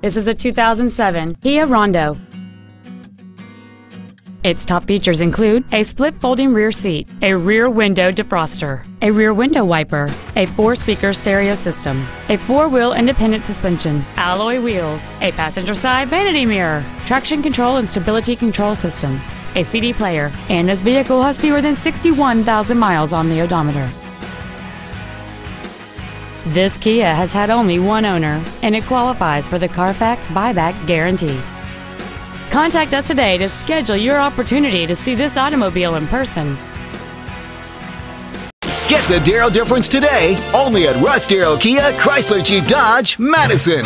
This is a 2007 Kia Rondo. Its top features include a split folding rear seat, a rear window defroster, a rear window wiper, a 4-speaker stereo system, a 4-wheel independent suspension, alloy wheels, a passenger side vanity mirror, traction control and stability control systems, a CD player, and this vehicle has fewer than 61,000 miles on the odometer. This Kia has had only one owner, and it qualifies for the Carfax buyback guarantee. Contact us today to schedule your opportunity to see this automobile in person. Get the Darrow difference today, only at Russ Darrow Kia Chrysler Jeep Dodge Madison.